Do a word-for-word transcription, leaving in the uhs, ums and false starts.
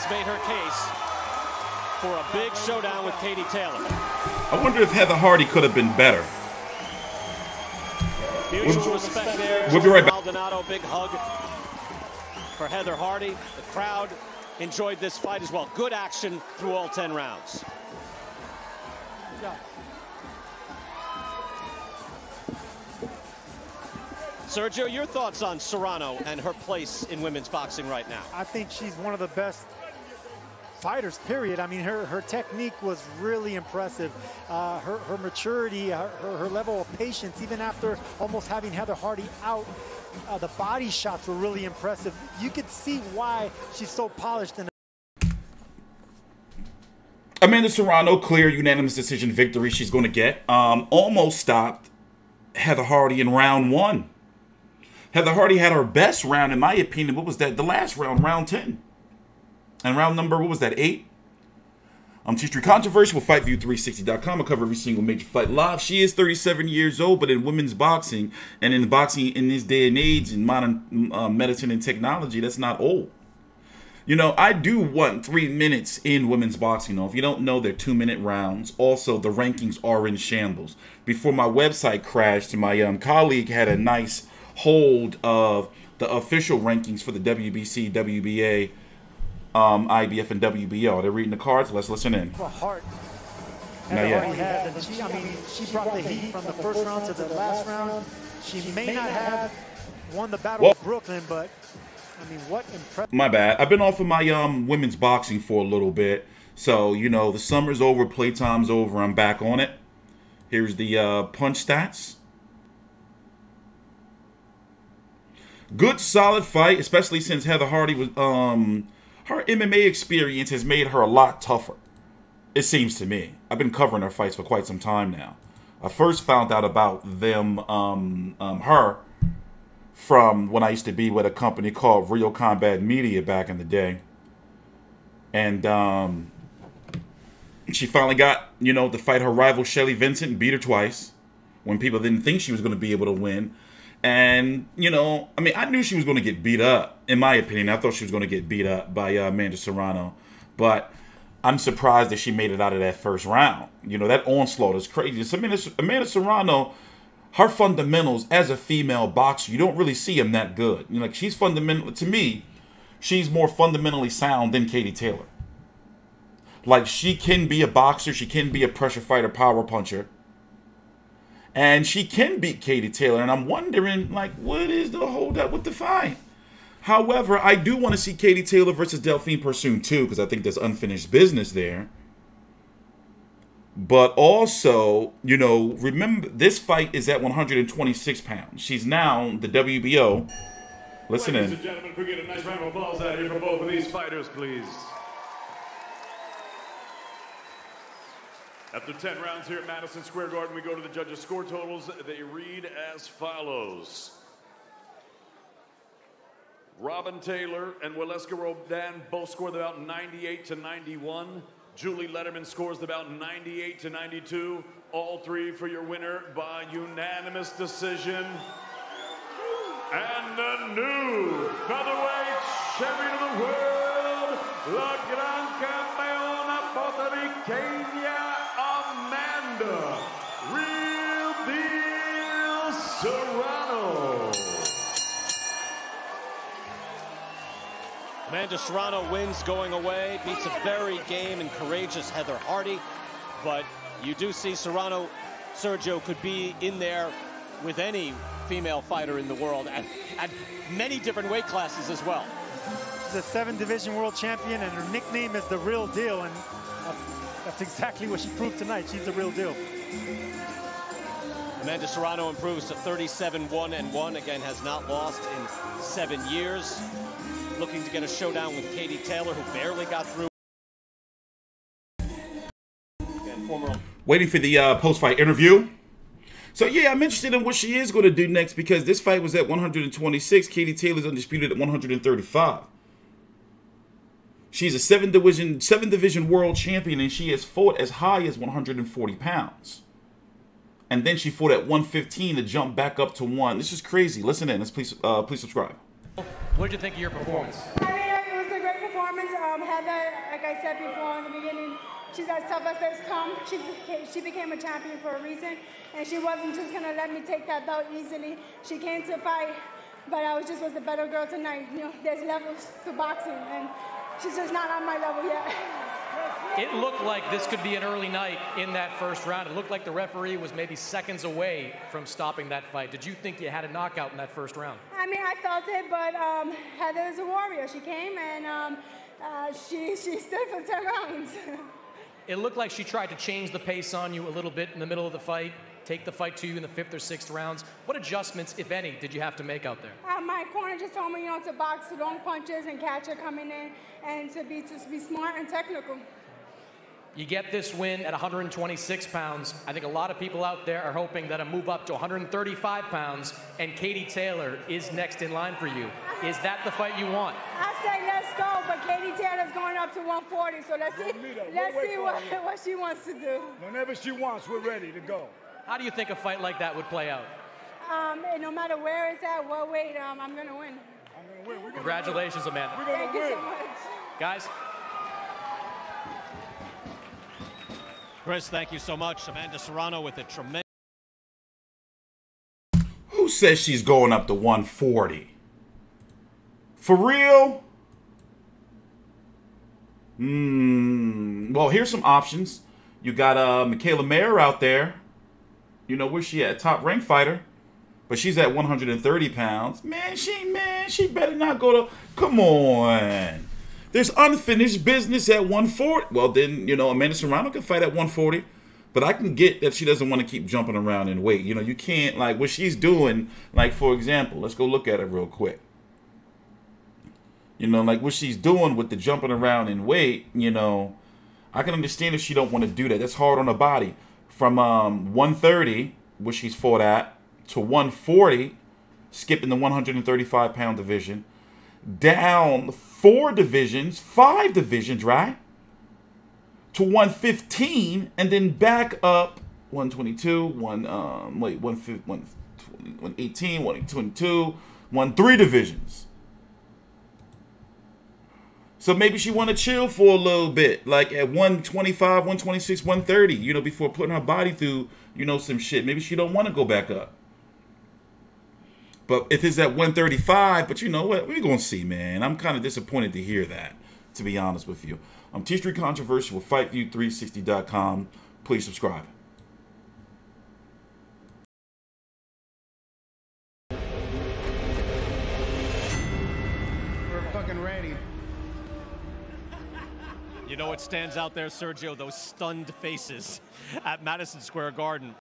has made her case for a big showdown with Katie Taylor. I wonder if Heather Hardy could have been better. Mutual we'll, respect there. We'll be right back. Maldonado, big hug for Heather Hardy. The crowd enjoyed this fight as well. Good action through all ten rounds. Good job. Sergio, your thoughts on Serrano and her place in women's boxing right now? I think she's one of the best fighters, period. I mean, her, her technique was really impressive. Uh, her, her maturity, her, her, her level of patience, even after almost having Heather Hardy out, uh, the body shots were really impressive. You could see why she's so polished. And Amanda Serrano, clear unanimous decision victory she's going to get. Um, almost stopped Heather Hardy in round one. Heather Hardy had her best round, in my opinion. What was that? The last round, round ten. And round number, what was that, eight? Um, TstreeT Controversial, Fight View three sixty dot com. I cover every single major fight live. She is thirty-seven years old, but in women's boxing, and in boxing in this day and age, in modern uh, medicine and technology, that's not old. You know, I do want three minutes in women's boxing. Though, if you don't know, they're two-minute rounds. Also, the rankings are in shambles. Before my website crashed, my um, colleague had a nice hold of the official rankings for the W B C, W B A, um, I B F, and W B O. They're reading the cards. Let's listen in. Not yet. She, I mean, she brought the heat from the first round to the last round. She may not have won the battle of Brooklyn, but... I mean, what impressive. My bad. I've been off of my um women's boxing for a little bit. So, you know, the summer's over, playtime's over. I'm back on it. Here's the uh, punch stats. Good, solid fight, especially since Heather Hardy was... um her M M A experience has made her a lot tougher, it seems to me. I've been covering her fights for quite some time now. I first found out about them, um, um her... from when I used to be with a company called Real Combat Media back in the day. And um, she finally got, you know, to fight her rival Shelly Vincent and beat her twice when people didn't think she was going to be able to win. And, you know, I mean, I knew she was going to get beat up. In my opinion, I thought she was going to get beat up by uh, Amanda Serrano. But I'm surprised that she made it out of that first round. You know, that onslaught is crazy. So Amanda, Amanda Serrano... her fundamentals as a female boxer, you don't really see them that good. You know, like she's fundamental to me. She's more fundamentally sound than Katie Taylor. Like she can be a boxer, she can be a pressure fighter, power puncher, and she can beat Katie Taylor. And I'm wondering, like, what is the holdup with the fight? However, I do want to see Katie Taylor versus Delphine Persoon too, because I think there's unfinished business there. But also, you know, remember, this fight is at one hundred twenty-six pounds. She's now the W B O. Listen in. Ladies and gentlemen, could we get a nice round of applause out here for both of these fighters, please? After ten rounds here at Madison Square Garden, we go to the judges' score totals. They read as follows. Robin Taylor and Waleska Rodan both scored about ninety-eight to ninety-one. Julie Letterman scores about ninety-eight to ninety-two. All three for your winner by unanimous decision. And the new featherweight champion of the world, La Gran Campeona Puertorriqueña, Amanda Real Deal Serrano. Amanda Serrano wins going away, beats a very game and courageous Heather Hardy. But you do see Serrano, Sergio, could be in there with any female fighter in the world at, at many different weight classes as well. She's a seven-division world champion, and her nickname is the Real Deal. And that's exactly what she proved tonight. She's the Real Deal. Amanda Serrano improves to thirty-seven one and one, again, has not lost in seven years. Looking to get a showdown with Katie Taylor, who barely got through. Waiting for the uh, post-fight interview. So, yeah, I'm interested in what she is going to do next, because this fight was at one hundred twenty-six. Katie Taylor's undisputed at one hundred thirty-five. She's a seven-division seven-division world champion, and she has fought as high as one hundred forty pounds. And then she fought at one fifteen to jump back up to one. This is crazy. Listen in. Let's please, uh, please subscribe. What did you think of your performance? I mean, it was a great performance. Um, Heather, like I said before in the beginning, she's as tough as they come. She became, she became a champion for a reason, and she wasn't just going to let me take that belt easily. She came to fight, but I was just was the better girl tonight. You know, there's levels to boxing, and she's just not on my level yet. It looked like this could be an early night in that first round. It looked like the referee was maybe seconds away from stopping that fight. Did you think you had a knockout in that first round? I mean, I felt it, but um, Heather is a warrior. She came, and um, uh, she, she stood for ten rounds. It looked like she tried to change the pace on you a little bit in the middle of the fight, take the fight to you in the fifth or sixth rounds. What adjustments, if any, did you have to make out there? Uh, my corner just told me, you know, to box long punches and catch her coming in, and to be, just be smart and technical. You get this win at one hundred twenty-six pounds. I think a lot of people out there are hoping that a move up to one hundred thirty-five pounds and Katie Taylor is next in line for you. Is that the fight you want? I say let's go, but Katie Taylor's going up to one forty, so let's see, let's see what, what she wants to do. Whenever she wants, we're ready to go. How do you think a fight like that would play out? Um, no matter where it's at, what weight, um, I'm going to win. I'm going to win. We're Congratulations, win. Amanda. We're gonna Thank win. you so much. Guys. Chris, thank you so much. Amanda Serrano with a tremendous... Who says she's going up to one forty? For real? Mm, well, here's some options. You got uh, Michaela Mayer out there. You know, where's she at? Top ranked fighter. But she's at one hundred thirty pounds. Man, she, man, she better not go to... Come on. There's unfinished business at one forty. Well, then, you know, Amanda Serrano can fight at one forty. But I can get that she doesn't want to keep jumping around in weight. You know, you can't, like, what she's doing, like, for example, let's go look at it real quick. You know, like, what she's doing with the jumping around in weight, you know, I can understand if she don't want to do that. That's hard on her body. From um, one thirty, which she's fought at, to one forty, skipping the one hundred thirty-five pound division, down four divisions, five divisions, right? To one fifteen, and then back up one twenty-two, one um wait, one eighteen, one twenty-two, one three divisions. So maybe she want to chill for a little bit, like at one twenty-five, one twenty-six, one thirty, you know, before putting her body through, you know, some shit. Maybe she don't want to go back up. But if it's at one thirty-five, but you know what? We're going to see, man. I'm kind of disappointed to hear that, to be honest with you. I'm TstreeT Controversial with Fight View three sixty dot com. Please subscribe. We're fucking ready. You know what stands out there, Sergio? Those stunned faces at Madison Square Garden.